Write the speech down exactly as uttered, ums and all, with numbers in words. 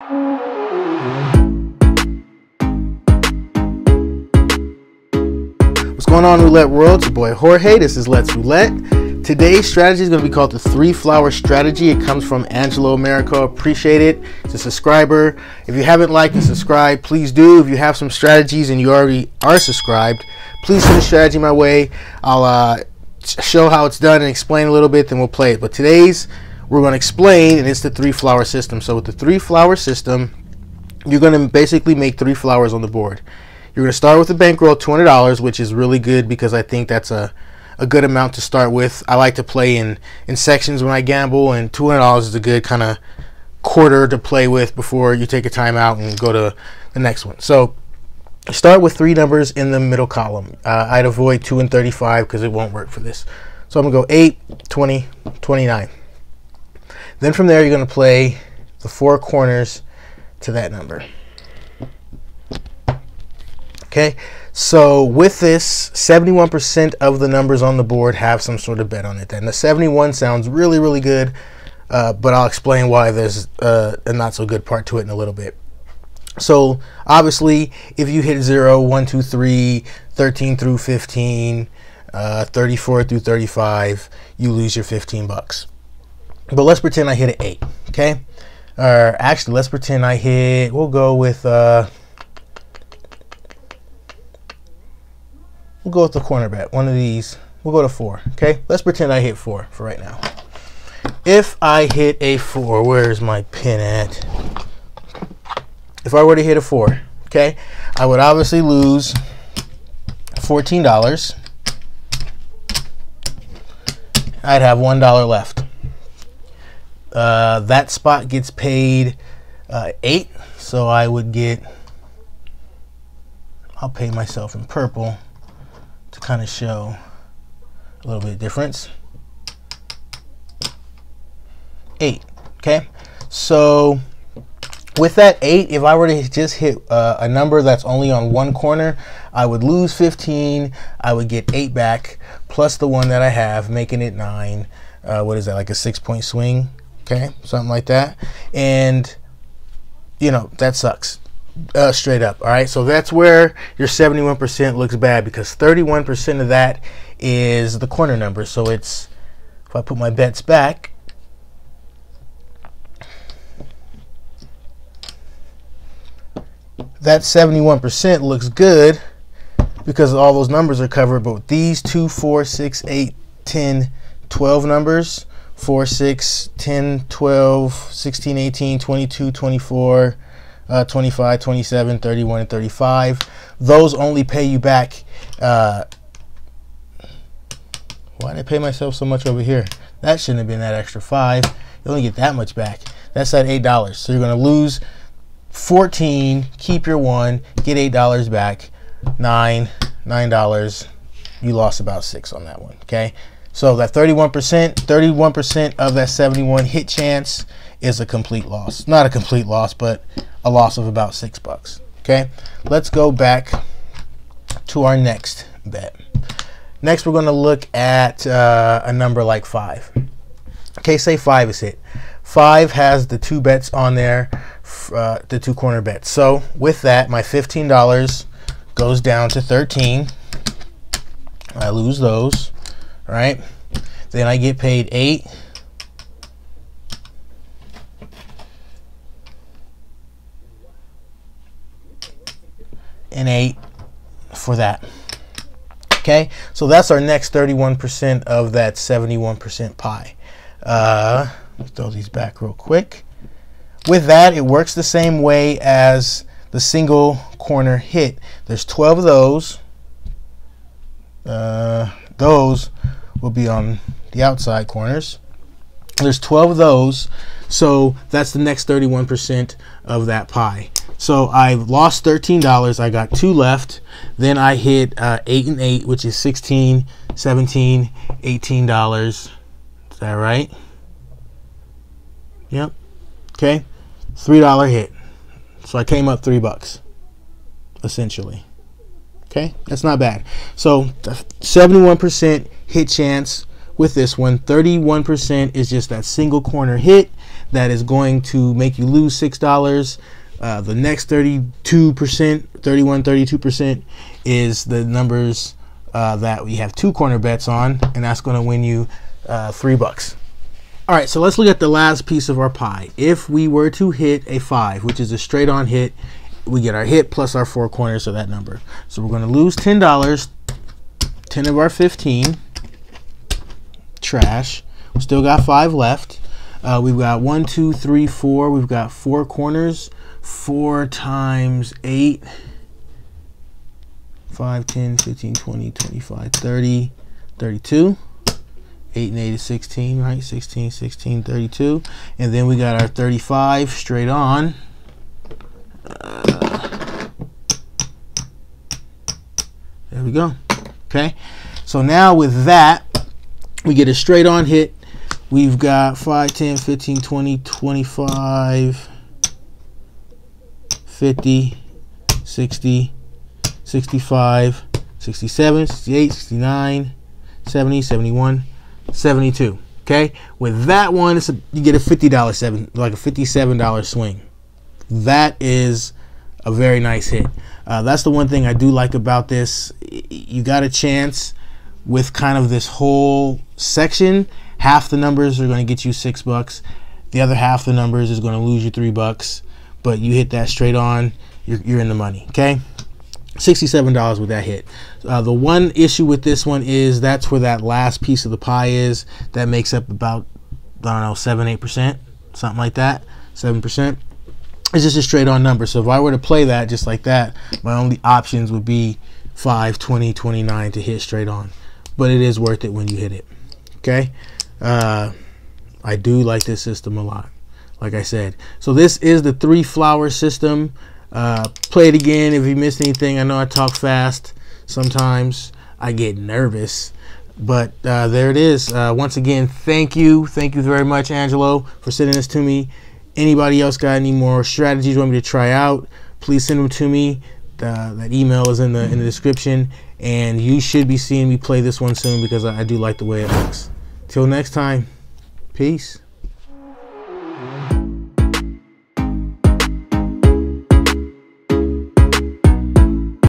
What's going on, Roulette World? It's your boy Jorge. This is Let's Roulette. Today's strategy is going to be called the three flower strategy. It comes from Angelo Americo. Appreciate it. It's a subscriber. If you haven't liked and subscribed, please do. If you have some strategies and you already are subscribed, please send the strategy my way. I'll uh, show how it's done and explain a little bit, then we'll play it. But today's we're going to explain, and it's the three flower system. So with the three flower system, you're going to basically make three flowers on the board. You're going to start with a bankroll of two hundred dollars, which is really good because I think that's a, a good amount to start with. I like to play in, in sections when I gamble, and two hundred dollars is a good kind of quarter to play with before you take a timeout and go to the next one. So start with three numbers in the middle column. Uh, I'd avoid two and thirty-five because it won't work for this. So I'm going to go eight, twenty, twenty-nine. Then from there, you're going to play the four corners to that number. Okay, so with this, seventy-one percent of the numbers on the board have some sort of bet on it. And the seventy-one sounds really, really good, uh, but I'll explain why there's uh, a not so good part to it in a little bit. So obviously, if you hit zero, one, two, three, thirteen through fifteen, uh, thirty-four through thirty-five, you lose your fifteen bucks. But let's pretend I hit an eight, okay? Or actually, let's pretend I hit, we'll go with, uh, we'll go with the corner bet, one of these. We'll go to four, okay? Let's pretend I hit four for right now. If I hit a four, where's my pin at? If I were to hit a four, okay, I would obviously lose fourteen dollars. I'd have one dollar left. Uh, that spot gets paid uh, eight, so I would get, I'll pay myself in purple to kind of show a little bit of difference. Eight, okay? So with that eight, if I were to just hit uh, a number that's only on one corner, I would lose fifteen, I would get eight back, plus the one that I have, making it nine. Uh, what is that, like a six-point swing? Okay, something like that. And, you know, that sucks uh, straight up. All right, so that's where your seventy-one percent looks bad, because thirty-one percent of that is the corner number. So it's, if I put my bets back, that seventy-one percent looks good because all those numbers are covered. But with these two, four, six, eight, ten, twelve numbers, four, six, ten, twelve, sixteen, eighteen, twenty-two, twenty-four, uh, twenty-five, twenty-seven, thirty-one, and thirty-five. Those only pay you back. Uh, why did I pay myself so much over here? That shouldn't have been that extra five. You only get that much back. That's at eight dollars. So you're going to lose fourteen, keep your one, get eight dollars back, nine, nine dollars. You lost about six on that one, okay? So that thirty-one percent, thirty-one percent of that seventy-one hit chance is a complete loss. Not a complete loss, but a loss of about six bucks. Okay, let's go back to our next bet. Next, we're going to look at uh, a number like five. Okay, say five is hit. Five has the two bets on there, uh, the two corner bets. So with that, my fifteen dollars goes down to thirteen. I lose those. All right, then I get paid eight. And eight for that. Okay, so that's our next thirty-one percent of that seventy-one percent pie. Uh, let's throw these back real quick. With that, it works the same way as the single corner hit. There's twelve of those. Uh, those will be on the outside corners. There's twelve of those, so that's the next thirty-one percent of that pie. So I lost thirteen dollars, I got two left, then I hit uh, eight and eight, which is sixteen, seventeen, eighteen dollars. Is that right? Yep. Okay, three dollar hit. So I came up three bucks, essentially. Okay, that's not bad. So seventy-one percent hit chance with this one. thirty-one percent is just that single corner hit. that is going to make you lose six dollars. Uh, the next thirty-two percent, thirty-one, thirty-two percent is the numbers uh, that we have two corner bets on, and that's going to win you uh, three bucks. All right, so let's look at the last piece of our pie. If we were to hit a five, which is a straight on hit, we get our hit plus our four corners of that number. So we're going to lose ten dollars, ten of our fifteen, trash. We still got five left. Uh, we've got one, two, three, four. We've got four corners. Four times eight, five, ten, fifteen, twenty, twenty-five, thirty, thirty-two. eight and eight is sixteen, right? sixteen, sixteen, thirty-two. And then we got our thirty-five straight on. Uh, there we go. Okay. So now with that, we get a straight on hit. We've got five, ten, fifteen, twenty, twenty-five, fifty, sixty, sixty-five, sixty-seven, sixty-eight, sixty-nine, seventy, seventy-one, seventy-two. Okay, with that one, it's a, you get a fifty dollar seven, like a fifty-seven dollar swing. That is a very nice hit. Uh, that's the one thing I do like about this. You got a chance with kind of this whole section. Half the numbers are going to get you six bucks. The other half the numbers is going to lose you three bucks. But you hit that straight on, you're, you're in the money. Okay, sixty-seven dollars with that hit. Uh, the one issue with this one is that's where that last piece of the pie is. That makes up about, I don't know, seven, eight percent, something like that, seven percent. It's just a straight on number. So if I were to play that just like that, my only options would be five, twenty, twenty-nine to hit straight on. But it is worth it when you hit it. Okay, uh, I do like this system a lot. Like I said, so this is the three flower system. Uh, play it again if you missed anything. I know I talk fast sometimes. I get nervous, but uh, there it is. Uh, once again, thank you. Thank you very much, Angelo, for sending this to me. Anybody else got any more strategies you want me to try out? Please send them to me. Uh, that email is in the, in the description, and you should be seeing me play this one soon because I, I do like the way it looks. Till next time, peace.